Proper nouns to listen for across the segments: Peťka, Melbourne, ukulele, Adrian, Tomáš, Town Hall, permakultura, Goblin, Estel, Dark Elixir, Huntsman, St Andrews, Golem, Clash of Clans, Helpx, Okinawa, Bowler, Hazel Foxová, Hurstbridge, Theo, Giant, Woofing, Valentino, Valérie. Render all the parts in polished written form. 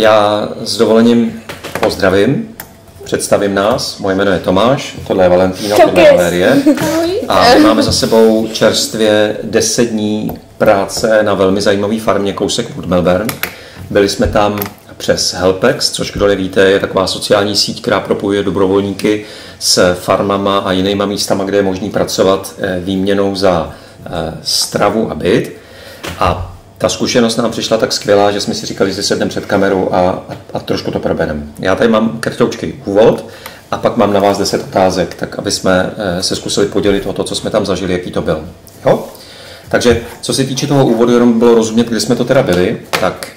Já s dovolením pozdravím, představím nás. Moje jméno je Tomáš, tohle je Valentino, tohle je Valérie. A my máme za sebou čerstvě 10 dní práce na velmi zajímavé farmě kousek od Melbourne. Byli jsme tam přes Helpx, což kdo nevíte, je taková sociální síť, která propojuje dobrovolníky s farmama a jinýma místama, kde je možný pracovat výměnou za stravu a byt. A ta zkušenost nám přišla tak skvělá, že jsme si říkali, že sedneme před kamerou a trošku to probereme. Já tady mám krtoučký úvod a pak mám na vás 10 otázek, tak aby jsme se zkusili podělit o to, co jsme tam zažili, jaký to byl. Jo? Takže co se týče toho úvodu, jenom bylo rozumět, kdy jsme to teda byli, tak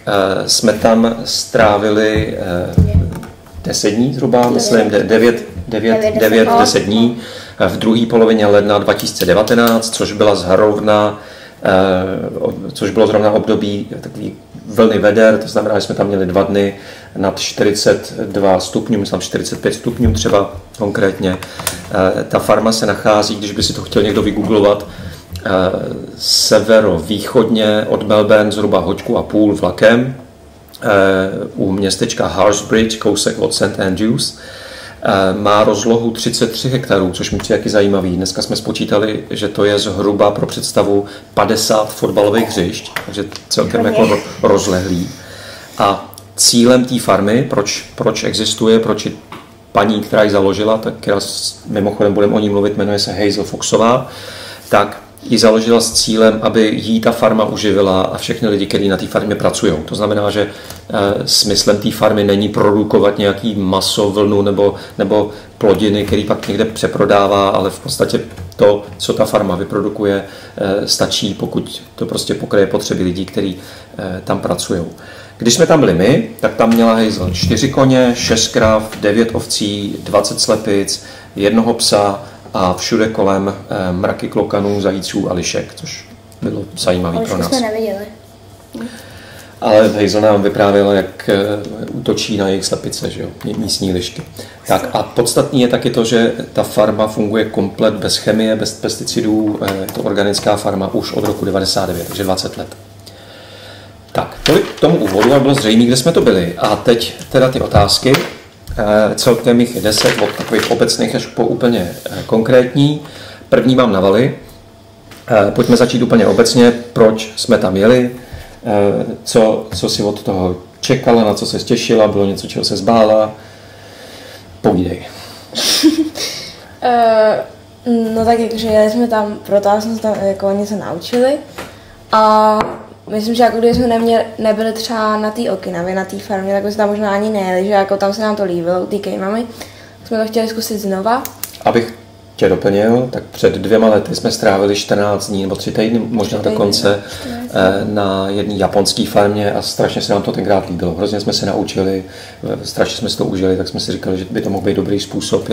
jsme tam strávili 10 dní zhruba, myslím, 9-10 dní v druhé polovině ledna 2019, což byla zrovna období takový vlny veder, to znamená, že jsme tam měli 2 dny nad 42 stupňů, myslím 45 stupňů třeba konkrétně. Ta farma se nachází, když by si to chtěl někdo vygooglovat, severovýchodně od Melbourne zhruba hoďku a půl vlakem u městečka Hurstbridge, kousek od St Andrews. Má rozlohu 33 hektarů, což mi přijde taky zajímavý. Dneska jsme spočítali, že to je zhruba pro představu 50 fotbalových hřišť, takže celkem jako rozlehlý. A cílem té farmy, proč existuje, proč paní, která ji založila, tak já mimochodem budeme o ní mluvit, jmenuje se Hazel Foxová, tak ji založila s cílem, aby jí ta farma uživila a všechny lidi, kteří na té farmě pracují. To znamená, že smyslem té farmy není produkovat nějaký maso, vlnu nebo plodiny, který pak někde přeprodává, ale v podstatě to, co ta farma vyprodukuje, stačí, pokud to prostě pokryje potřeby lidí, kteří tam pracují. Když jsme tam byli my, tak tam měla Hazel 4 koně, 6 krav, 9 ovcí, 20 slepic, jednoho psa, a všude kolem mraky klokanů, zajíců a lišek, což bylo zajímavé pro nás. Jsme neviděli. Ale Hazel nám vyprávěla, jak útočí na jejich slepice, že jo? Místní lišky. Tak a podstatný je taky to, že ta farma funguje komplet bez chemie, bez pesticidů, je to organická farma už od roku 1999, takže 20 let. Tak, tolik k tomu úvodu, a bylo zřejmé, kde jsme to byli. A teď teda ty otázky. Celkem jich je 10, od takových obecných až po úplně konkrétní. První mám na Vali. Pojďme začít úplně obecně, proč jsme tam jeli, co si od toho čekala, na co se těšila, bylo něco, čeho se zbála. Povídej. No tak jakože jeli jsme tam, protože jsme tam jako něco naučili a myslím, že jako když jsme nebyli třeba na té Okinawě, na té farmě, tak jsme tam možná ani nejeli, že jako tam se nám to líbilo, ty kejmami, jsme to chtěli zkusit znova. Abych tě doplnil, tak před 2 lety jsme strávili 14 dní nebo 3 týdny, možná dokonce, na jedné japonské farmě a strašně se nám to tenkrát líbilo. Hrozně jsme se naučili, strašně jsme si to užili, tak jsme si říkali, že by to mohl být dobrý způsob,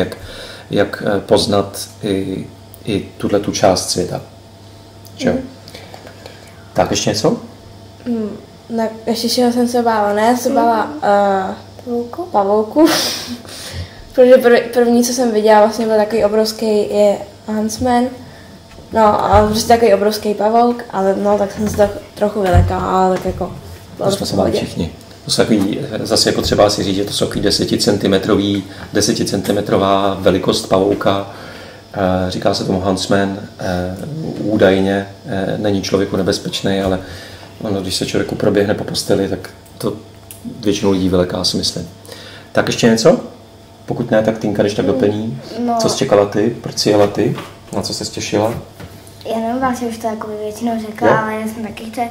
jak poznat i tuhle tu část světa. Že? Tak ještě něco? Tak ještě čeho jsem se bála, ne? Se bála pavouku. Protože první, co jsem viděla, vlastně byl takový obrovský je Huntsman. No a prostě takový obrovský pavouk, ale no tak jsem se tak trochu vylekala, ale tak jako... To jsme se báli všichni. To jsou takový, zase je potřeba si říct, že to jsou takový 10 centimetrová velikost pavouka. Říká se tomu Huntsman, údajně není člověku nebezpečný, ale ono, když se člověku proběhne po posteli, tak to většinou lidí vyleká, si myslím. Tak ještě něco? Pokud ne, tak Tinka, když tak doplní. No. Co jsi čekala ty? Proč jsi jela ty? Na co jsi těšila? Já nevím, vás už to jako většinou řekla, jo? Ale já jsem taky chtěla,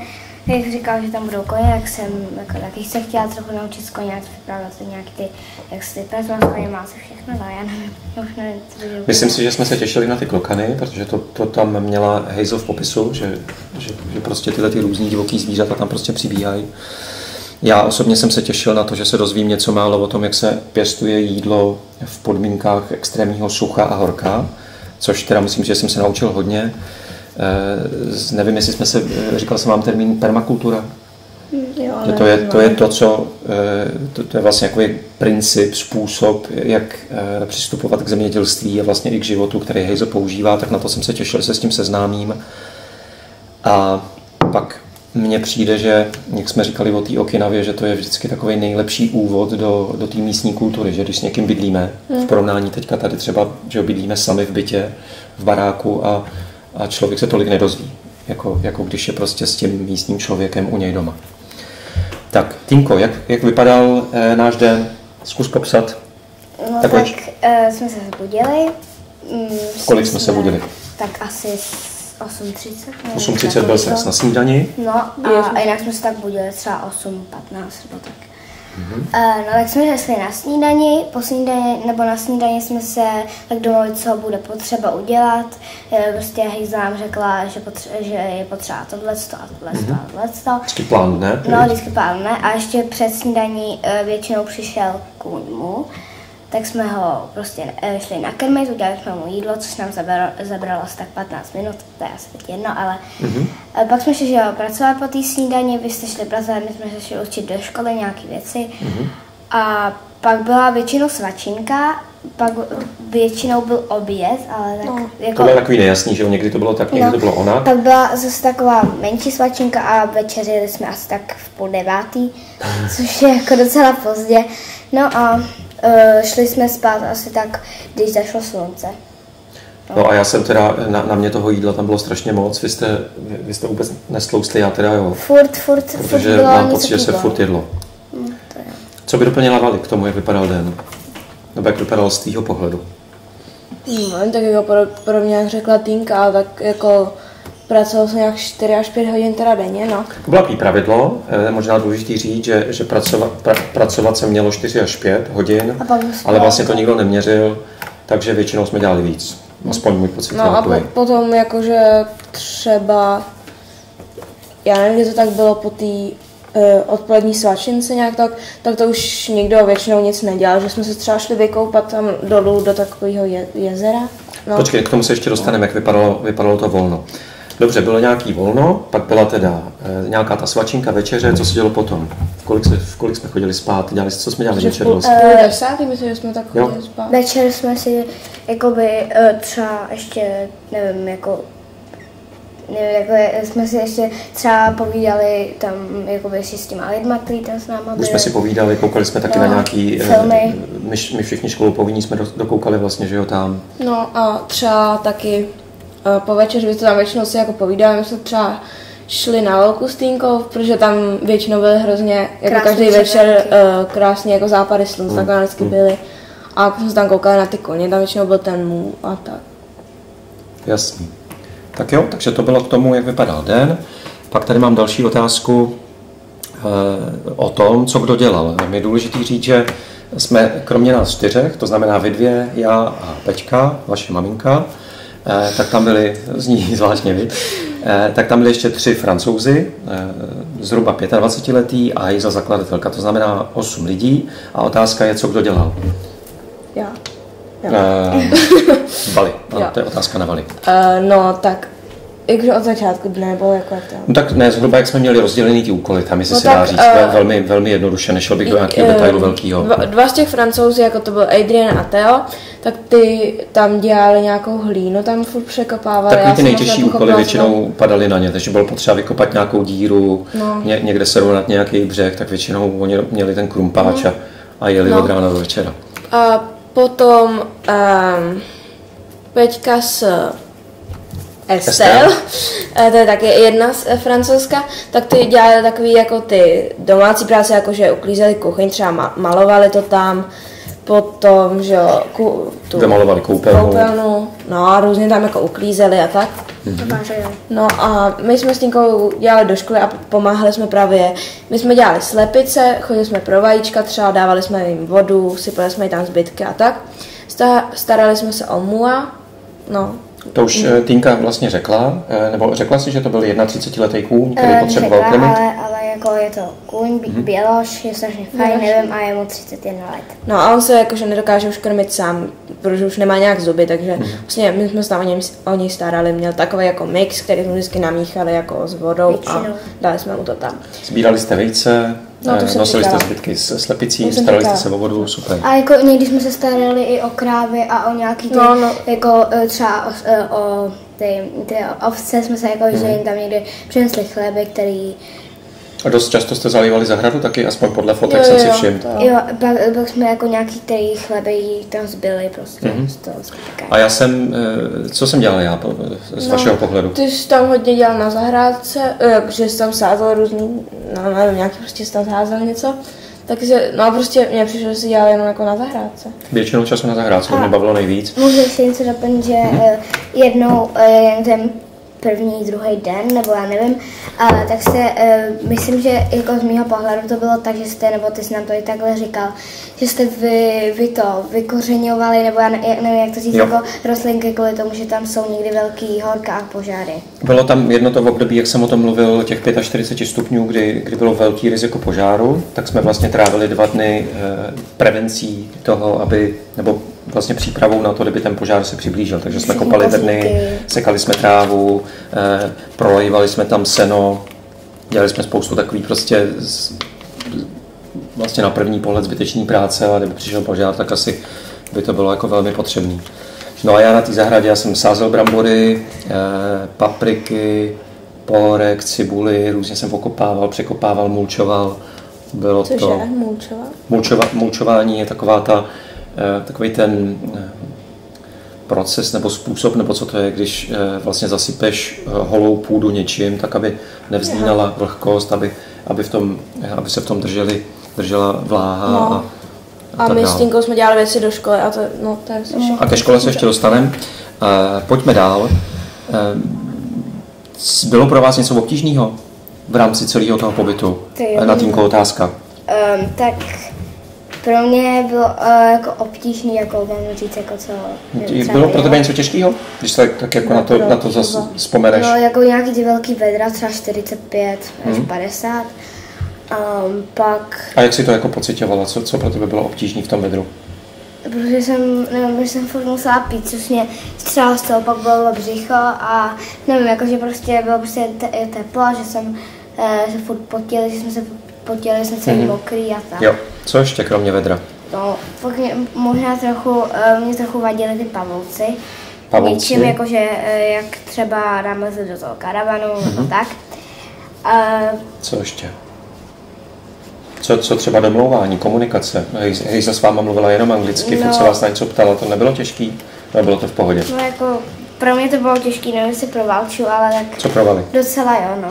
jak říkala, že tam budou koně, jak jsem jako, taky se chtěla trochu naučit z koně, vyprávět nějaký ty, jak se ty prezvá, má se všechno, no já nevím, už nevím, co budu. Myslím si, že jsme se těšili na ty klokany, protože to tam měla Hazel v popisu, že prostě tyhle ty různý divoký zvířata tam prostě přibíhají. Já osobně jsem se těšil na to, že se dozvím něco málo o tom, jak se pěstuje jídlo v podmínkách extrémního sucha a horka, což teda musím říct, že jsem se naučil hodně. Nevím, jestli jsme se, říkal jsem vám termín permakultura. Jo, že to je to, co to je vlastně jako princip, způsob, jak přistupovat k zemědělství a vlastně i k životu, který Hazel používá, tak na to jsem se těšil, že se s tím seznámím. A pak mně přijde, že, jak jsme říkali o té Okinawě, že to je vždycky takový nejlepší úvod do té místní kultury, že když s někým bydlíme, v porovnání teďka tady třeba, že bydlíme sami v bytě, v baráku a člověk se tolik nedozví, jako když je prostě s tím místním člověkem u něj doma. Tak, Týnko, jak vypadal náš den? Zkus popsat. No tak jsme se zbudili. Kolik jsme se budili? Tak asi 8:30. 8:30 byl jsem na snídani. No a jinak jsme se tak budili třeba 8:15 nebo tak. No tak jsme šli na snídani, na snídani jsme se tak domluvili, co bude potřeba udělat. Prostě Hazel nám řekla, že je potřeba tohleto a tohleto a tohleto. Vždycky plán dne. No, vždycky plán dne. A ještě před snídaní většinou přišel kůň mu. Tak jsme ho prostě šli nakrmit, udělali jsme mu jídlo, což nám zabralo asi tak 15 minut, to je asi jedno, ale pak jsme šli, že ho pracovali po té snídani, vy jste šli pracovat, my jsme se šli učit do školy nějaké věci a pak byla většinou svačinka, pak většinou byl oběd, ale tak jako... To bylo takový nejasný, že někdy to bylo tak, někdy to bylo ona. Pak byla zase taková menší svačinka a večeřili jsme asi tak v 8:30, což je jako docela pozdě, no a... šli jsme spát asi tak, když zašlo slunce. No a já jsem teda, na mě toho jídla tam bylo strašně moc, vy jste vůbec nestloustli, já teda jo. Furt bylo, mám pocit, že se furt jedlo. Co by doplnila Vali k tomu, jak vypadal den? Nebo jak vypadal z tvýho pohledu? Tak jako podobně, jak řekla Týnka, ale tak jako pracoval jsem nějak 4 až 5 hodin teda denně, no. Bylo takový pravidlo, možná důležitý říct, že pracovat se mělo 4 až 5 hodin, ale vlastně to nikdo neměřil, takže většinou jsme dělali víc. Aspoň můj pocit. No a potom jakože třeba, já nevím, kdy to tak bylo po té odpolední svačince nějak tak to už nikdo většinou nic nedělal, že jsme se třeba šli vykoupat tam dolů do takového jezera. No. Počkej, k tomu se ještě dostaneme, jak vypadalo to volno. Dobře, bylo nějaký volno, pak byla teda nějaká ta svačinka, večeře, co se dělo potom? V kolik jsme chodili spát? Co jsme dělali večer? V 10, myslím, že jsme tak chodili spát. Večer jsme si jakoby třeba ještě, nevím, jsme si ještě třeba povídali tam, jakoby si s těma lidma, který tam s náma byli. Už jsme si povídali, koukali jsme taky na nějaký filmy. My všichni školu povinní jsme dokoukali vlastně, že jo, tam. No a třeba taky... Po večeři by to tam většinou si jako povídali, my jsme třeba šli na velkou s Týnkou, protože tam většinou byly hrozně, jako každý večer krásně jako západy slunce, tak vždycky byly. A jako jsme tam koukali na ty koně, tam většinou byl ten můj a tak. Jasný. Tak jo, takže to bylo k tomu, jak vypadal den. Pak tady mám další otázku o tom, co kdo dělal. Mě je důležité říct, že jsme kromě nás 4, to znamená vy 2, já a Peťka, vaše maminka, tak tam byli, zní zvláštně vy, tak tam byli ještě 3 Francouzi, zhruba 25letý a Hazel zakladatelka, to znamená 8 lidí a otázka je, co kdo dělal. Já. Vali, ano, to je otázka na Vali. No tak, jakže od začátku dne, nebo jako to? No tak ne, zhruba jak jsme měli rozdělený ty úkoly, tam jestli se dá říct, velmi, velmi jednoduše, nešel bych do nějakého detailu velkého. Dva z těch Francouzů, jako to byl Adrian a Theo, tak ty tam dělali nějakou hlínu, tam furt překopávali. Tak ty nejtěžší úkoly většinou padaly na ně, takže bylo potřeba vykopat nějakou díru, někde se rovnat nějaký břeh, tak většinou oni měli ten krumpáč a jeli od rána do večera. A potom Peťka s Estel, to je taky jedna z Francouzska, tak ty dělali takový jako ty domácí práce, jakože uklízeli kuchyň, třeba malovali to tam, potom, že jo, malovali koupelnu, no a různě tam jako uklízeli a tak. No a my jsme s Týnkou dělali do školy a pomáhali jsme právě, my jsme dělali slepice, chodili jsme pro vajíčka třeba, dávali jsme jim vodu, sypali jsme jim tam zbytky a tak. Starali jsme se o mua, no. To už Týnka vlastně řekla, nebo řekla si, že to byl 31letý kůň, který potřeboval krmit? Ale jako je to kůň, běloš, je strašně fajn, nevím, a je mu 31 let. No a on se jakože nedokáže už krmit sám, protože už nemá nějak zuby, takže vlastně my jsme se tam o něj starali, měl takový jako mix, který jsme vždycky namíchali jako s vodou a dali jsme mu to tam. Sbírali jste vejce? No, nosili jste zbytky s slepicí, starali jste se o vodu, super. A jako někdy jsme se starali i o krávy a o nějaký, jako třeba o ty ovce jsme se jako, že jim tam někdy přinesli chleby, který... A dost často jste zalívali zahradu taky, aspoň podle fotek jsem si všiml. Jo, pak jsme jako nějaký který chleby tam zbyly prostě z toho zbytka. A já jsem, co jsem dělal já z vašeho pohledu? Ty jsi tam hodně dělal na zahrádce, že jsi tam sázel různý, no nevím, nějaký prostě jsi tam sázel něco. Takže, no prostě mě přišlo, že si dělali jenom jako na zahrádce. Většinou času na zahrádce, to mě bavilo nejvíc. Můžu si něco doplnit, že jednou ten první, druhý den, nebo já nevím, tak se, myslím, že jako z mýho pohledu to bylo tak, že jste, nebo ty jsi nám to i takhle říkal, že jste vykořeňovali, nebo já nevím, jak to říct, jako rostlinky kvůli tomu, že tam jsou někdy velký horka a požáry. Bylo tam jedno to v období, jak jsem o tom mluvil, těch 45 stupňů, kdy bylo velký riziko požáru, tak jsme vlastně trávili 2 dny prevencí toho, aby, nebo vlastně přípravou na to, kdyby ten požár se přiblížil. Takže jsme kopali drny, sekali jsme trávu, prolejvali jsme tam seno, dělali jsme spoustu takových prostě vlastně na první pohled zbytečný práce, ale kdyby přišel požár, tak asi by to bylo jako velmi potřebný. No a já na té zahradě, já jsem sázel brambory, papriky, pohorek, cibuli, různě jsem pokopával, překopával, mulčoval. Bylo to... Cože? Mulčoval? Mulčování je taková ta... Takový ten proces nebo způsob, nebo co to je, když vlastně zasypeš holou půdu něčím, tak aby nevzdínala vlhkost, aby se v tom držela vláha. No. A my s Tinkou jsme dělali věci do školy a to, no, to je všechno. A ke škole se ještě dostaneme. Pojďme dál. Bylo pro vás něco obtížného v rámci celého toho pobytu? Na Tínko otázka. Tak... Pro mě bylo jako obtížný, jako mám říct, jako co... Bylo pro tebe něco těžkého, když se tak jako na to zase vzpomeneš? No, jako nějaký ty velký vedra, třeba 45 až 50. Pak... A jak jsi to jako pocitovala? Co pro tebe bylo obtížné v tom vedru? Protože jsem furt musela pít, což mě střela z toho, pak bylo břicho a nevím, jakože prostě bylo prostě teplo, že jsem se furt potil, že jsem se potěli jsme celý mokrý a tak. Jo, co ještě kromě vedra? No, pak možná mě trochu vadily ty pavouci. Něčím, jakože, jak třeba dáme se do toho karavanu nebo tak. Co ještě? Co třeba domlouvání, komunikace? Hejza s váma mluvila jenom anglicky, furt se vás na něco ptala, to nebylo těžký? Nebo bylo to v pohodě? No, jako, pro mě to bylo těžké, nevím, jestli provalču, ale tak... Co provali? Docela jo, no.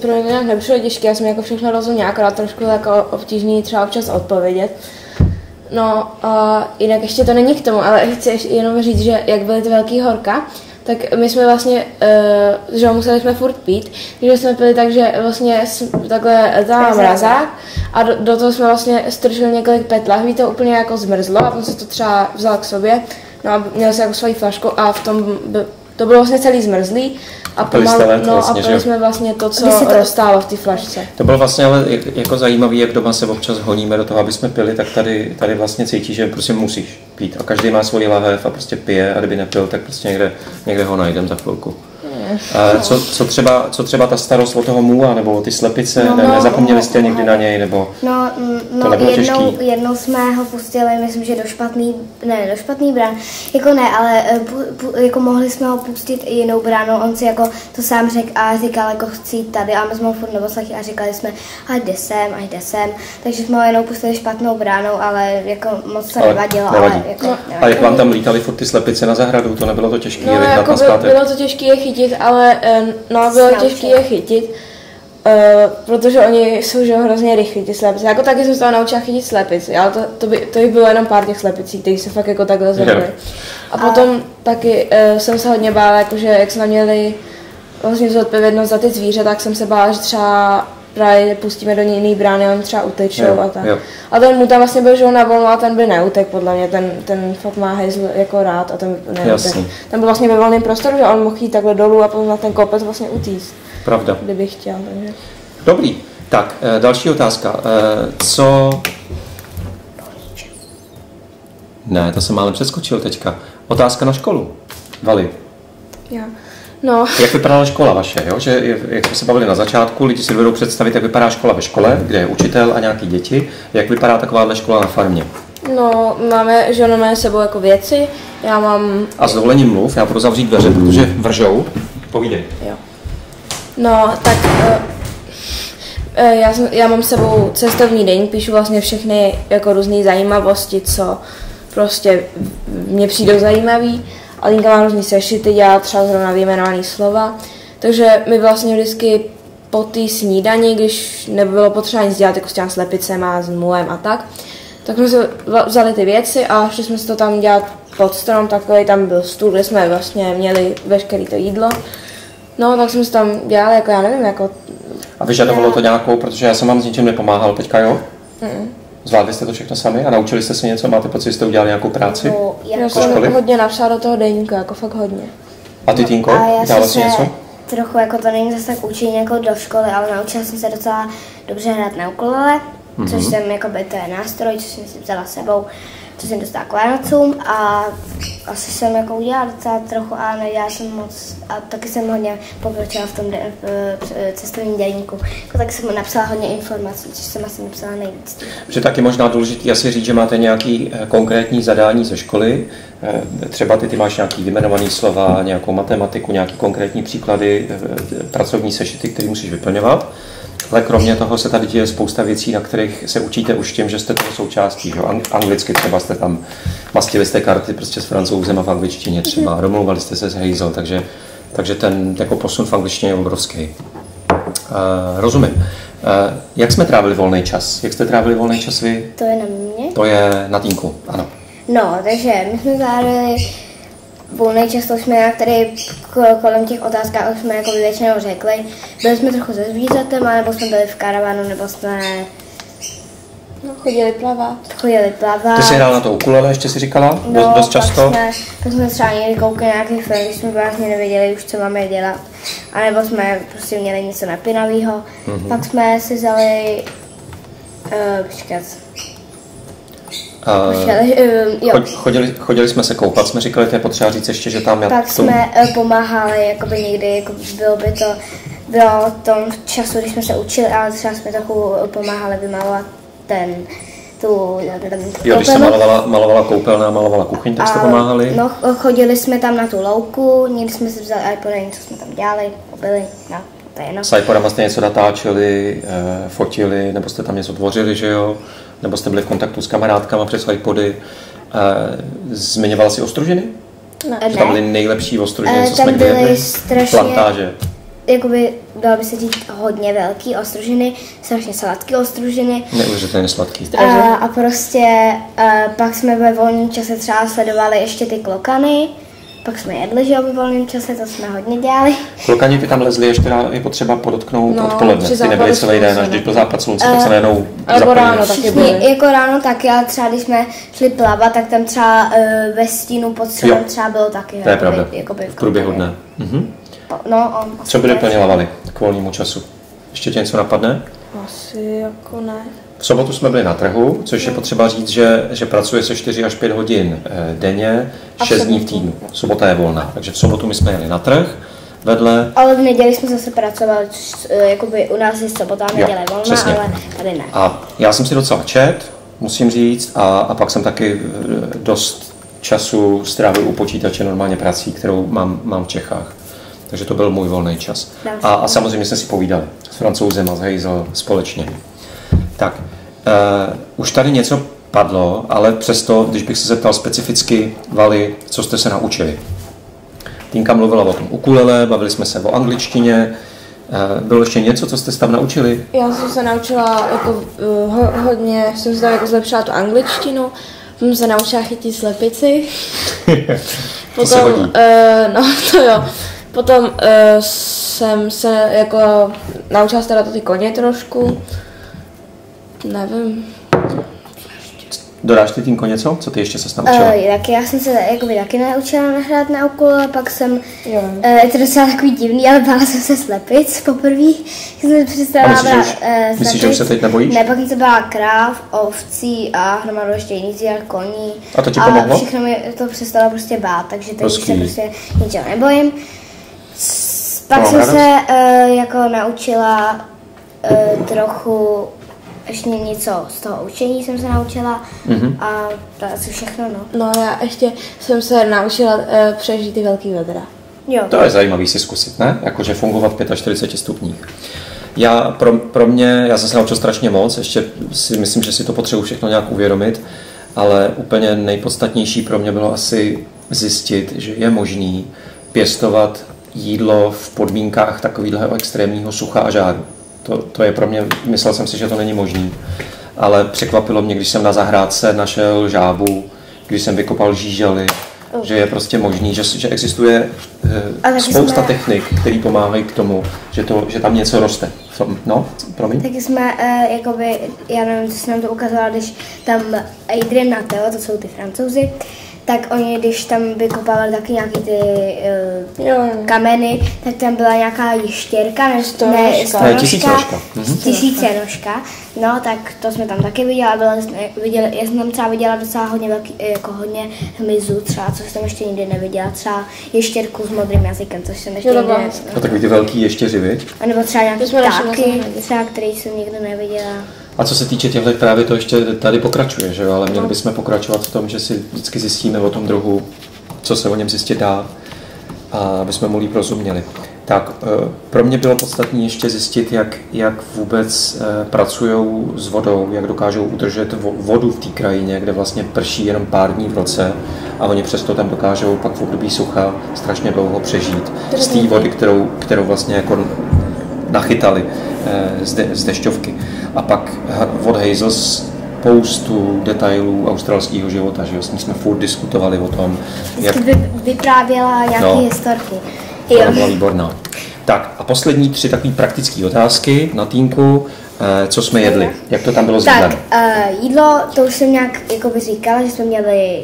Pro mě nějak nebylo těžké, já jsem jako všechno rozuměla, akorát trošku jako obtížný třeba občas odpovědět. No, jinak ještě to není k tomu, ale chci jenom říct, že jak byly ty velký horka, tak my jsme vlastně, že museli jsme furt pít, že jsme pili tak, že vlastně takhle tam mrazák a do toho jsme vlastně strčili několik petlách, ví to úplně jako zmrzlo a on se to třeba vzal k sobě. No a měl jsem jako svoji flašku a v tom to bylo vlastně celý zmrzlý a pili jsme vlastně to, co dostalo v té flašce. To bylo vlastně ale jako zajímavé, jak doma se občas honíme do toho, aby jsme pili, tak tady vlastně cítíš, že prostě musíš pít a každý má svoji lahev a prostě pije a kdyby nepil, tak prostě někde ho najdem za chvilku. Co třeba ta starost o toho můla, nebo o ty slepice, nezapomněli jste někdy na něj, nebo to nebylo těžký? Jednou jsme ho pustili, myslím, že do špatný brán, jako ne, ale jako mohli jsme ho pustit i jinou bránou, on si jako to sám řekl a říkal, jako chci tady a my jsme ho furt neposlechli a říkali jsme, ať jde sem, takže jsme ho jenom pustili špatnou bránou, ale jako moc se nevadilo. A jak vám tam lítaly furt ty slepice na zahradu, to nebylo to těžké? No, jako bylo to těžké je chytit, ale bylo těžké je chytit, protože oni jsou že hrozně rychlí, ty slepice. Jako taky jsem se toho naučila chytit slepici, ale to jich bylo jenom pár těch slepicí, kteří se fakt jako takhle zvedli. A potom taky jsem se hodně bála, jakože jak jsme měli vlastně zodpovědnost za ty zvířata, tak jsem se bála, že třeba právě pustíme do něj jiný brány a oni třeba utečou a tak. A ten mu tam vlastně byl, že on na volno a ten by neutek podle mě, ten fakt má Hazel jako rád a ten neutek. Ten byl vlastně ve volném prostoru, že on mohl jít takhle dolů a potom na ten kopec vlastně utíct. Pravda. Kdyby chtěl, takže. Dobrý. Tak, další otázka. Ne, to jsem málem přeskočil teďka. Otázka na školu. Vali. Já. No. Jak vypadala škola vaše? Jo? Že, jak jsme se bavili na začátku, lidi si dovedou představit, jak vypadá škola ve škole, kde je učitel a nějaký děti. Jak vypadá takováhle škola na farmě? No, máme, že ono má s sebou jako věci, já mám... A s dovolením mluv, já budu zavřít dveře, protože vržou. Povídej. Jo. No, tak já mám s sebou cestovní deník, píšu vlastně všechny jako různé zajímavosti, co prostě mě přijdou zajímavý. A Linka má různý sešity, dělá třeba zrovna vyjmenovaný slova. Takže my vlastně vždycky po té snídani, když nebylo potřeba nic dělat, jako s těma slepicema a s mulem a tak, tak jsme se vzali ty věci a šli jsme si to tam dělat pod strom, takový tam byl stůl, kde jsme vlastně měli veškeré to jídlo. No, tak jsme si tam dělali, jako já nevím, jako... A vyžadovalo to nějakou, protože já jsem vám s ničím nepomáhal, Peťka, jo? Zvládli jste to všechno sami a naučili jste se něco? Máte pocit, že jste udělali nějakou práci? No, já jsem hodně napsala do toho deníku, jako fakt hodně. A ty, Týnko, dělala jsi něco? Trochu, jako to není zase tak učení jako do školy, ale naučila jsem se docela dobře hrát na ukulele, což jsem, jakoby, to je nástroj, což jsem si vzala sebou, což jsem dostala k Vánocům a asi jsem jako udělala docela trochu, ale nedělala jsem moc a taky jsem hodně pokročila v tom cestovním deníku. Jako, tak jsem napsala hodně informací, což jsem asi napsala nejvíc. Protože taky možná důležitý asi říct, že máte nějaké konkrétní zadání ze školy, třeba ty máš nějaký vyjmenovaný slova, nějakou matematiku, nějaké konkrétní příklady, pracovní sešity, které musíš vyplňovat. Ale kromě toho se tady děje spousta věcí, na kterých se učíte už tím, že jste toho součástí. Jo? Anglicky třeba jste tam, mastili jste karty prostě s Francouzem a v angličtině třeba, domlouvali jste se s Hazel, takže ten jako posun v angličtině je obrovský. Rozumím. Jak jsme trávili volný čas? Jak jste trávili volný čas vy? To je na mě? To je na Týnku, ano. No, takže my jsme trávili volný čas, to jsme nějak tady kolem těch otázkách jsme jako většinou řekli. Byli jsme trochu se zvířatem, nebo jsme byli v karavanu, nebo jsme... No, chodili plavat. Ty jsi hrála na to ukulele, ještě si říkala? No, dost často? Pak jsme třeba někdy koukali nějaký film, když jsme vlastně nevěděli už, co máme dělat. A nebo jsme prostě měli něco napínavého. Pak jsme si vzali... počkat. Chodili jsme se koupat, jsme říkali, to je potřeba říct ještě, že tam... Pak jsme pomáhali, jakoby někdy, jako bylo tom času, když jsme se učili, ale třeba jsme trochu pomáhali vymalovat Jo, když se malovala koupelna a malovala kuchyň, tak jste pomáhali? No, chodili jsme tam na tu louku, někdy jsme si vzali iPody, něco jsme tam dělali, byli, no, to je jedno. S iPodama jste něco natáčeli, fotili, nebo jste tam něco tvořili, že jo? Nebo jste byli v kontaktu s kamarádkama přes iPody. Zmiňovala jsi ostružiny? No, že tam byly nejlepší ostružiny, co jsme kdy jedli? Plantáže. Jakoby, dalo by se říct, hodně velký ostružiny, strašně sladký ostružiny. Neuvěřitelně sladký. A prostě pak jsme ve volném čase třeba sledovali ještě ty klokany, pak jsme jedli, že jo, ve volném čase, to jsme hodně dělali. Klokani ty tam lezli, ještě je potřeba podotknout odpoledne, ty nebyly celý den, až když byl západ slunce, tak se najednou zapojili. Ráno taky byly. Jako ráno taky, ale třeba když jsme šli plavat, tak tam třeba ve stínu pod střelem třeba bylo taky. To je pravda, v průběhu dne. No, co by doplňovali k volnému času? Ještě tě něco napadne? Asi jako ne. V sobotu jsme byli na trhu, což je potřeba říct, že pracuje se 4 až 5 hodin denně, 6 dní v týdnu. Sobota je volná, takže v sobotu my jsme jeli na trh vedle. Ale v neděli jsme zase pracovali, jakoby u nás je sobota a neděle volná, přesně. Ale tady ne. A já jsem si docela čet, musím říct, a pak jsem taky dost času strávil u počítače normálně prací, kterou mám v Čechách. Takže to byl můj volný čas. A samozřejmě jsme si povídali s Francouzem a s Hazel společně. Tak, už tady něco padlo, ale přesto, když bych se zeptal specificky, Vali, co jste se naučili. Týnka mluvila o tom ukulele, bavili jsme se o angličtině. Bylo ještě něco, co jste se tam naučili? Já jsem se naučila jako, hodně, jsem se tam jako zlepšila tu angličtinu. Jsem se naučila chytit slepici. Potom, se hodí. No to jo. Potom jsem se jako naučila starat o ty koně trošku, nevím. Dodáš ty Týnko něco? Co ty ještě ses naučila? Taky, já jsem se jakoby, taky naučila nahrát na ukulele, pak jsem, je to docela takový divný, ale bála jsem se slepic poprvé. Jsem přestala myslíš, že už se teď nebojíš? Ne, pak jsem se bála kráv, ovcí a hromadu ještě jiných zvířat, koní. A to ti pomohlo? A všechno mi to přestalo prostě bát, takže teď už se prostě ničeho nebojím. Pak jsem se jako naučila trochu ještě něco z toho učení jsem se naučila a to asi všechno, no. No já ještě jsem se naučila přežít ty velký vedra. Jo. To je zajímavý si zkusit, ne? Jakože fungovat v 45 stupních. Já jsem se naučil strašně moc, ještě si myslím, že si to potřebuji všechno nějak uvědomit, ale úplně nejpodstatnější pro mě bylo asi zjistit, že je možný pěstovat jídlo v podmínkách takového extrémního sucha a žáru. To je pro mě, myslel jsem si, že to není možný, ale překvapilo mě, když jsem na zahrádce našel žábu, když jsem vykopal žížaly, že je prostě možný, že existuje spousta technik, které pomáhají k tomu, že tam něco roste. No, promiň. Taky jsme, jakoby, já nevím, co se nám to ukazovala, když tam Adrian a Theo, to jsou ty Francouzi, tak oni, když tam vykopávali taky nějaké ty kameny, tak tam byla nějaká ještěrka, tisícenožka, no tak to jsme tam taky viděli, já jsem tam třeba viděla docela hodně velký, jako hodně hmyzu třeba, což jsem ještě nikdy neviděla, třeba ještěrku s modrým jazykem, což jsem ještě nikdy neviděla. A takový ty velký ještěři, viď? A nebo třeba nějaké ptáky, třeba, který jsem nikdy neviděla. A co se týče těchto právě to ještě tady pokračuje, že jo? Ale měli bychom pokračovat v tom, že si vždycky zjistíme o tom druhu, co se o něm zjistit dá, a aby jsme mu líp rozuměli. Tak pro mě bylo podstatné ještě zjistit, jak vůbec pracují s vodou, jak dokážou udržet vodu v té krajině, kde vlastně prší jenom pár dní v roce a oni přesto tam dokážou pak v období sucha strašně dlouho přežít z té vody, kterou vlastně jako nachytali z dešťovky. A pak od Hazel spoustu detailů australského života, že jo, s ní jsme furt diskutovali o tom, jak... Vyprávěla nějaké historky. To byla výborná. Tak a poslední tři takové praktické otázky na Týnku. Co jsme jedli? Jak to tam bylo zvídané? Tak jídlo, to už jsem nějak jako říkala, že jsme měli...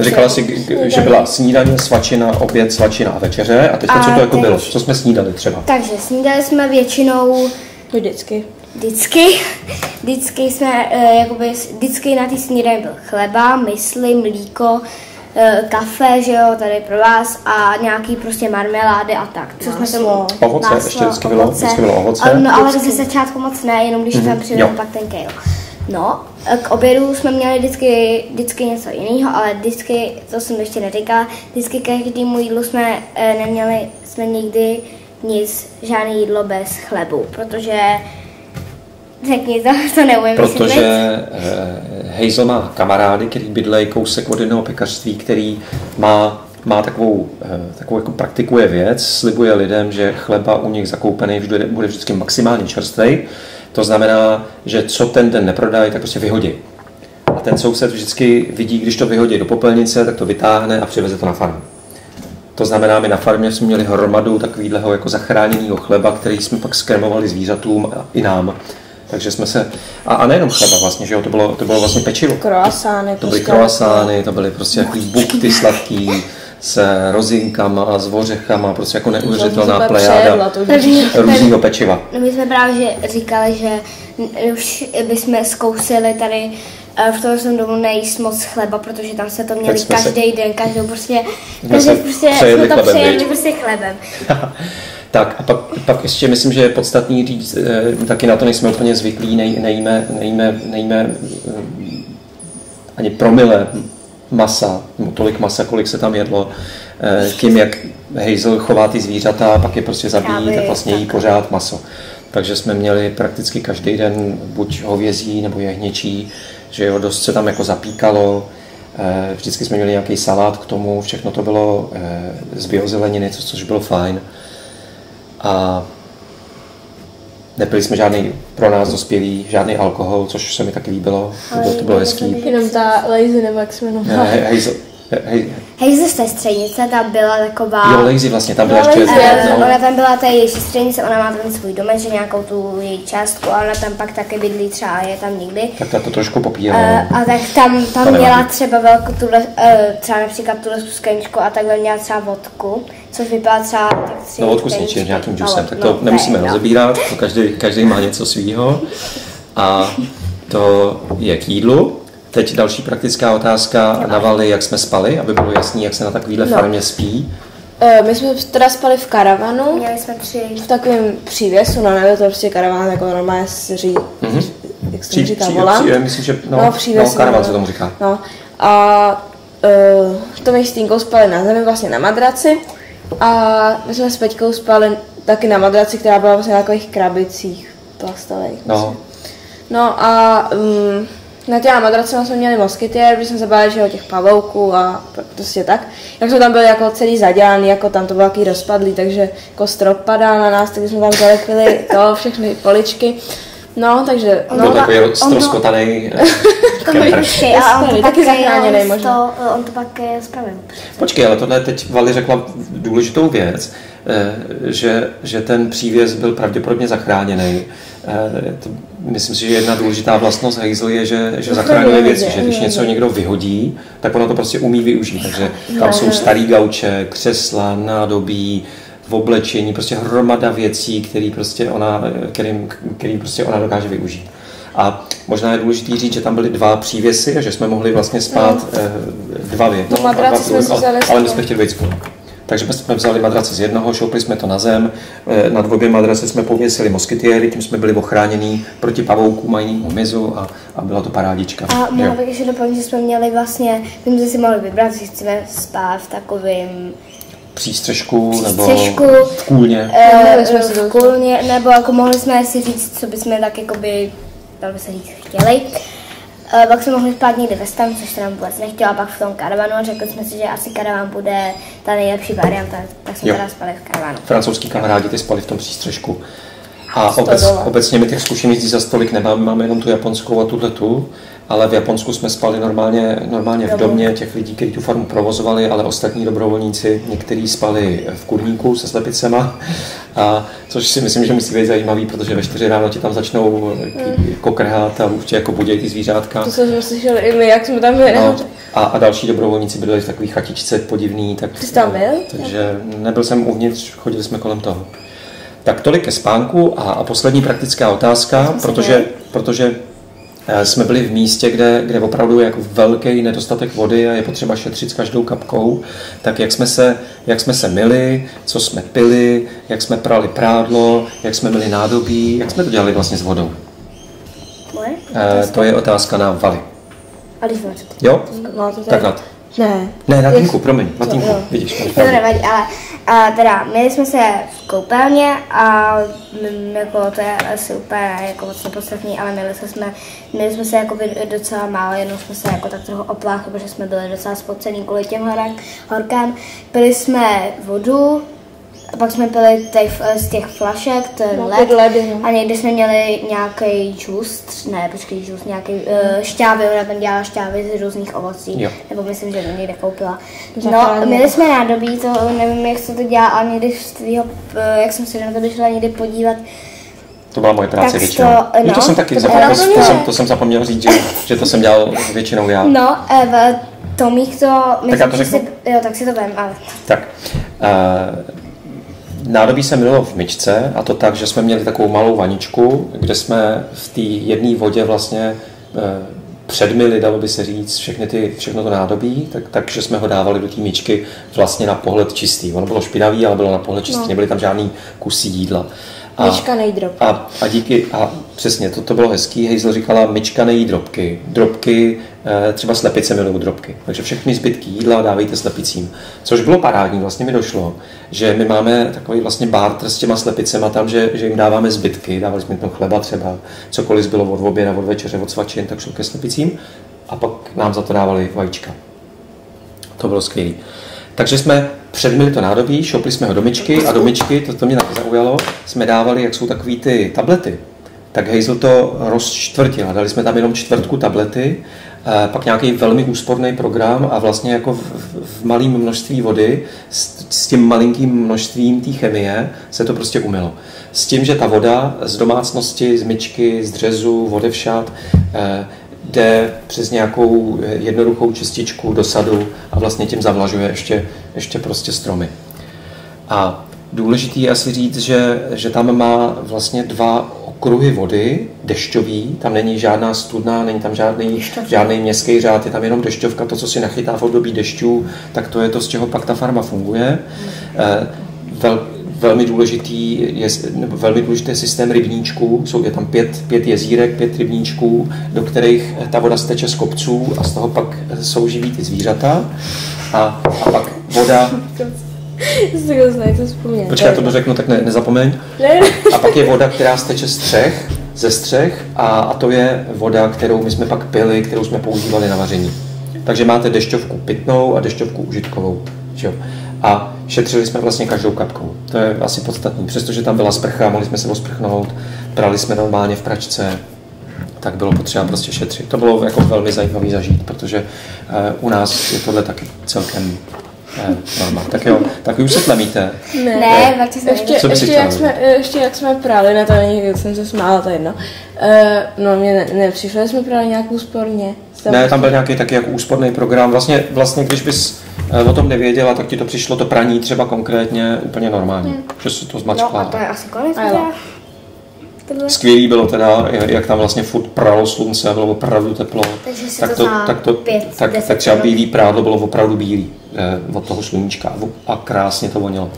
Říkala jsi, že byla snídaně, svačina, oběd, svačina a večeře. A teď co to jako bylo? Co jsme snídali třeba? Takže snídali jsme většinou... Vždycky jsme, jakoby, vždycky na té snídani byl chleba, mysli, mlíko, kafe, že jo, tady pro vás a nějaký prostě marmelády a tak. Co jsme tomu... Ovoce, ještě vždycky bylo ovoce. No ale ze začátku moc ne, jenom když tam přidám pak ten kejl. No, k obědu jsme měli vždycky něco jiného, ale vždycky, to jsem ještě neříkala, vždycky každému jídlu jsme neměli, jsme nikdy nic, žádné jídlo bez chlebu, protože... Řekni to neumím. Protože Hazel má kamarády, který bydlejí kousek od jednoho pekařství, který má takovou jako praktikuje věc, slibuje lidem, že chleba u nich zakoupený bude vždycky maximálně čerstvý. To znamená, že co ten den neprodají, tak prostě vyhodí. A ten soused vždycky vidí, když to vyhodí do popelnice, tak to vytáhne a přiveze to na farmu. To znamená, my na farmě jsme měli hromadu takového jako zachráněného chleba, který jsme pak skremovali zvířatům a i nám. Takže jsme se... A nejenom chleba vlastně, že jo, to bylo vlastně pečivo. Kroasány. To byly kroasány, to byly prostě jaký bukty sladký s rozinkama a s ořechama, prostě jako neuvěřitelná plejáda různýho pečiva. No my jsme právě říkali, že už bychom zkousili tady v tom jsem domu nejíst moc chleba, protože tam se to měli každý den, každou prostě jsme to přejeli prostě chlebem. Tak a pak ještě myslím, že je podstatný říct, taky na to nejsme úplně zvyklí, nejíme ani promile masa, tolik masa, kolik se tam jedlo, tím, jak Hazel chová ty zvířata, pak je prostě zabíjí, tak vlastně jí pořád maso. Takže jsme měli prakticky každý den buď hovězí nebo jehněčí, že jo, dost se tam jako zapíkalo. Vždycky jsme měli nějaký salát k tomu, všechno to bylo z biozeleniny, což bylo fajn. A nepili jsme žádný pro nás dospělý, žádný alkohol, což se mi taky líbilo, to bylo hezký. Jenom ta Lazy, nebo jak jsme jmenovali. Hazel z té střenice, tam byla taková... Jo, Lazy vlastně, tam byla ještě... Ona tam byla ta její střenice, ona má ten svůj domeček, nějakou tu její částku, a ona tam pak taky bydlí třeba, je tam nikdy. Tak ta to trošku popíjela. A tak tam měla třeba velkou tuhle, třeba například tuhle skleničku a takhle měla třeba vodku, což vypadá třeba tak tři... No vodku s něčím, nějakým džusem, tak to nemusíme rozebírat, to každý má něco svýho. A to je k jídlu. Teď další praktická otázka na Vali, jak jsme spali, aby bylo jasný, jak se na takovýhle farmě spí. My jsme teda spali v karavanu. Měli jsme tři. V takovém přívěsu, no nebyl to prostě karaván, jako normálně se říká, jak se říká, volant. Myslím, že přívěs, karavan se tomu říká. No. A to my s Týnkou spali na zemi, vlastně na madraci. A my jsme s Peťkou spali taky na madraci, která byla vlastně na takových krabicích plastových. No. No a na těla madracema jsme měli moskytier, když jsme se báli, že o těch pavouků a prostě tak. Jak jsme tam byli jako celý zadělaný, jako tam to bylo jaký rozpadlý, takže jako strop padal na nás, takže jsme tam zalepili to, všechny poličky. No, takže... On byl takový roztroskotaný... A on to taky zachráněný možná. On to pak spravil. Počkej, ale tohle teď Vali řekla důležitou věc, že ten přívěs byl pravděpodobně zachráněný. Myslím si, že jedna důležitá vlastnost Hazel je, že zachraňuje věci, že když něco někdo vyhodí, tak ono to prostě umí využít. Takže tam jsou starý gauče, křesla, nádobí, v oblečení, prostě hromada věcí, který prostě ona dokáže využít. A možná je důležité říct, že tam byly dva přívěsy a že jsme mohli vlastně spát dva věci. Ale my jsme chtěli být spolu. Takže jsme vzali madrace z jednoho, šoupli jsme to na zem, nad obě madrace jsme pověsili moskytiéry, tím jsme byli ochráněni proti pavoukům a jinému hmyzu a byla to parádička. A mohla bych ještě doplnit, že jsme měli vlastně, my jsme si mohli vybrat, že chceme spát v takovým přístřežku, nebo v kůlně. V kůlně, nebo jako mohli jsme si říct, co bychom tak jakoby, dalo by se říct, chtěli. Pak jsme mohli spát někde ve stanu, což se nám vůbec nechtělo, a pak v tom karavanu řekli jsme si, že asi karavan bude ta nejlepší varianta, tak jsme teda spali v karavanu. Francouzský kamarádi ty spali v tom přístřežku. A obecně my těch zkušeností za stolik nemáme, máme jenom tu japonskou a tuhletu. Ale v Japonsku jsme spali normálně v domě těch lidí, kteří tu farmu provozovali, ale ostatní dobrovolníci, někteří spali v kurníku se slepicema, a což si myslím, že musí být zajímavý, protože ve 4 ráno ti tam začnou kokrhat a už tě jako budějí ty zvířátka. To jsme slyšeli i my, jak jsme tam byli. No, a další dobrovolníci byli v takový chatičce podivný. Tak, ty jsi tam byl? Takže nebyl jsem uvnitř, chodili jsme kolem toho. Tak tolik ke spánku a poslední praktická otázka, protože jsme byli v místě, kde opravdu je jako velký nedostatek vody a je potřeba šetřit s každou kapkou, tak jak jsme se myli, co jsme pili, jak jsme prali prádlo, jak jsme myli nádobí, jak jsme to dělali vlastně s vodou. To je otázka na Vali. Jo? Tak na to. Ne, na Tinku, promiň, na Tinku, vidíš. To nevadí, ale teda, měli jsme se v koupelně a jako to je asi úplně jako moc nepodstatný, ale měli jsme se jako docela málo, jenom jsme se jako tak trochu opláchli, protože jsme byli docela spocený kvůli těm horkám. Pili jsme vodu, a pak jsme pili z těch flašek, ten led, a někdy jsme měli nějaký šťávy, ona tam dělala šťávy z různých ovocí, nebo myslím, že to někde koupila. No, měli jsme nádobí, to nevím, jak se to dělá, ale někdy, jak jsem se na to došla někdy podívat, to byla moje práce většinou. No, to jsem zapomněl říct, že to jsem dělal většinou já. No, Tomík to... Tak si to vem, ale... Tak. Nádobí se mylilo v myčce, a to tak, že jsme měli takovou malou vaničku, kde jsme v té jedné vodě vlastně předmyli, dalo by se říct, všechno to nádobí, takže jsme ho dávali do té myčky vlastně na pohled čistý. Ono bylo špinavý, ale bylo na pohled čistý, nebyly tam žádný kusy jídla. Myčka nejí drobky. Přesně, to bylo hezký. Hazel říkala, myčka nejí drobky. Drobky, třeba slepice milují drobky. Takže všechny zbytky jídla dávejte slepicím. Což bylo parádní, vlastně mi došlo, že my máme takový vlastně barter s těma slepicema tam, že jim dáváme zbytky. Dávali jsme tam chleba třeba, cokoliv bylo od oběda, od večeře, od svačin, tak šlo ke slepicím. A pak nám za to dávali vajíčka. To bylo skvělé. Takže jsme předmili to nádobí, šoupli jsme ho do myčky a do myčky, to mě taky zaujalo, jsme dávali, jak jsou takový ty tablety, tak Hazel to rozčtvrtila, dali jsme tam jenom čtvrtku tablety, pak nějaký velmi úsporný program a vlastně jako v malém množství vody s tím malinkým množstvím té chemie se to prostě umylo. S tím, že ta voda z domácnosti, z myčky, z dřezu, odevšad, jde přes nějakou jednoduchou čističku do sadu a vlastně tím zavlažuje ještě prostě stromy. A důležitý je asi říct, že tam má vlastně dva kruhy vody, dešťový, tam není žádná studna, není tam žádný městský řád, je tam jenom dešťovka, to, co si nachytá v období dešťů, tak to je to, z čeho pak ta farma funguje. Velmi důležitý systém rybníčků, je tam pět jezírek, 5 rybníčků, do kterých ta voda steče z kopců a z toho pak souživí ty zvířata a pak voda... Počkej, já to dořeknu, tak nezapomeň. A pak je voda, která steče ze střech a to je voda, kterou my jsme pak pili, kterou jsme používali na vaření. Takže máte dešťovku pitnou a dešťovku užitkovou. A šetřili jsme vlastně každou kapkou. To je asi podstatný. Přestože tam byla sprcha, mohli jsme se osprchnout, prali jsme normálně v pračce, tak bylo potřeba prostě šetřit. To bylo jako velmi zajímavý zažít, protože u nás je tohle taky celkem normál. Tak jo, tak už se tlemíte. Ne, tak se ještě jak jsme prali, ne, to není, jak jsem se smála, to jedno. No, mě nepřišlo, jsme prali nějak úsporně. Ne, tam byl nějaký taky jako úsporný program. Vlastně když bys o tom nevěděla, tak ti to přišlo to praní třeba konkrétně úplně normální. Že se to zmačkla. No a to je asi konec. Skvělý bylo teda, jak tam vlastně furt pralo slunce, bylo opravdu teplo. Tak třeba bílý prádlo bylo opravdu bílý od toho sluníčka a krásně to vonilo.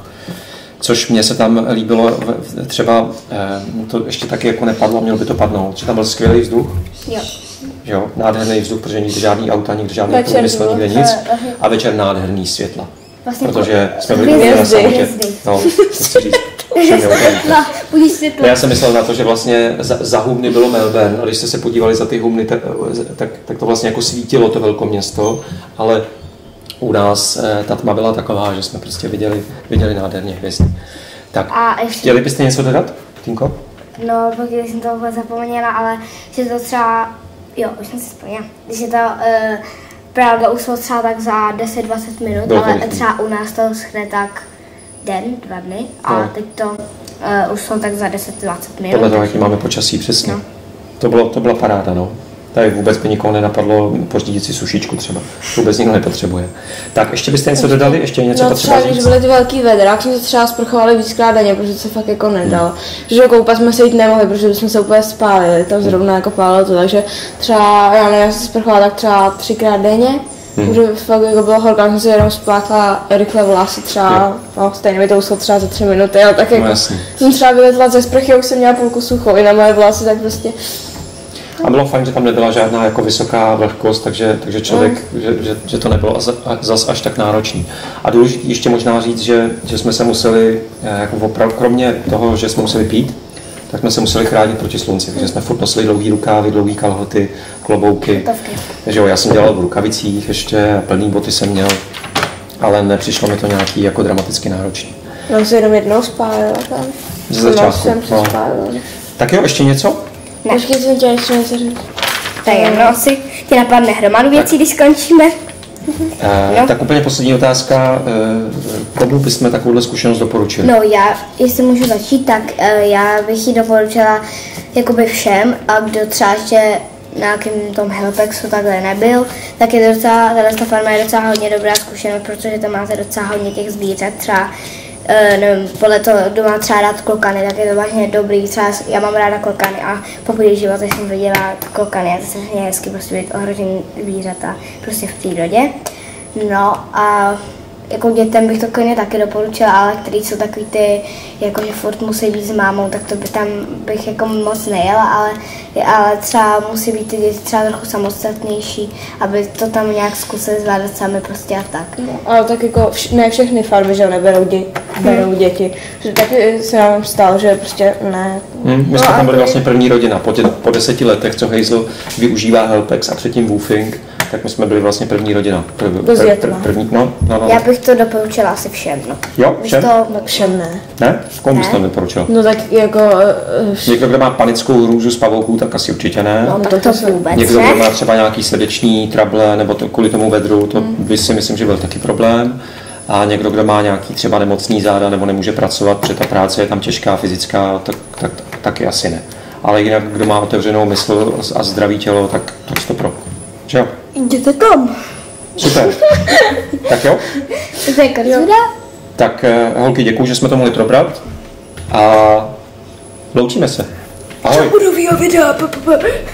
Což mně se tam líbilo, třeba to ještě taky jako nepadlo, mělo by to padnout. Že tam byl skvělý vzduch? Jo, nádherný vzduch, protože nikdy žádný auta, nikdy žádný průmysl, nikde nic. A večer nádherný světla. Vlastně protože jsme byli na samotě. No, já jsem myslel na to, že vlastně za humny bylo Melbourne, a když jste se podívali za ty humny, tak to vlastně jako svítilo to velkoměsto, ale u nás ta tma byla taková, že jsme prostě viděli nádherně hvězdy. Tak, chtěli byste něco dodat, Tinko? No, protože jsem to vůbec zapomněla, ale že to třeba, jo, už jsem si vzpomněla, že to pravda uslo třeba tak za 10-20 minut, ale třeba u nás to schne tak den, 2 dny a teď to už jsou tak za 10-20 minut. Tohle to, jaký máme počasí, přesně. No. To byla paráda, no. Tady vůbec by nikoho nenapadlo pořídit si sušičku třeba. Vůbec nikdo nepotřebuje. Tak ještě byste něco dodali? Ještě něco potřeba říct? No třeba, když byly ty velký vedra, jak jsme se třeba sprchovali víckrát denně, protože se fakt jako nedalo. Protože koupat jsme se jít nemohli, protože jsme se úplně spálili, tam zrovna jako pálilo to, takže třeba, já nevím, se sprchovala tak třeba 3krát denně. Protože fakt jako bylo horko, jsem si jenom spláchla rychle vlasy třeba, no, stejně mi to uslo třeba za 3 minuty, ale tak jako jsem třeba vyletla ze sprchy, už jsem měla půlku suchou i na moje vlasy, tak prostě. A bylo fajn, že tam nebyla žádná jako vysoká vlhkost, takže člověk, že to nebylo zas až tak náročný. A důležitý ještě možná říct, že jsme se museli, jako kromě toho, že jsme museli pít, tak jsme se museli chránit proti slunci, takže jsme furt nosili dlouhý rukávy, dlouhý kalhoty, klobouky. Takže já jsem dělal v rukavicích ještě, plný boty jsem měl, ale nepřišlo mi to nějaký jako dramaticky náročný. No, se jenom jednou spálila tam. Ze začátku. No. Tak jo, ještě něco? Ne. Počkej, jsem chtěla ještě něco říct. Tak no, asi ti napadne hromadu věcí, když skončíme. Tak úplně poslední otázka, komu bychom takovouhle zkušenost doporučili? No já, jestli můžu začít, tak já bych ji doporučila jakoby všem, a kdo třeba ještě na nějakém tom Helpexu takhle nebyl, tak je to docela, ta farma je docela hodně dobrá zkušenost, protože tam máte docela hodně těch zvířat, třeba nevím, podle toho, kdo má třeba rád klokany, tak je to vlastně dobrý, třeba já mám ráda klokany a pokud je život, tak jsem viděla klokany a to se mě hezky prostě být ohrožený zvířata prostě v přírodě. No a jako dětem bych to klidně taky doporučila, ale který jsou takový ty, jako že furt musí být s mámou, tak to by tam bych jako moc nejela, ale třeba musí být ty děti třeba trochu samostatnější, aby to tam nějak zkusili zvládat sami prostě a tak. No, ale tak jako ne všechny farmy, že neberou berou děti, že taky se nám stalo, že prostě ne. My jsme tam byli vlastně první rodina, po 10 letech, co Hazel využívá Helpx a předtím Woofing, tak my jsme byli vlastně první rodina. První. Já bych to doporučila asi všem, no. Jo, všem? Všem ne. Ne? Komu bys to doporučila? No tak jako... Někdo, kdo má panickou hrůzu z pavouků, tak asi určitě ne. No tak to vůbec. Někdo, kdo má třeba nějaký srdeční trable, nebo to, kvůli tomu vedru, to by si myslím, že byl taky problém. A někdo, kdo má nějaký třeba nemocný záda, nebo nemůže pracovat, protože ta práce je tam těžká, fyzická, tak taky asi ne. Ale jinak, kdo má otevřenou mysl a zdravý tělo, tak to pro. Že jo? Jděte tam. Super. Tak jo? To je kazuda. Tak holky, děkuju, že jsme to mohli probrat a loučíme se. Ahoj. Čau, budu video.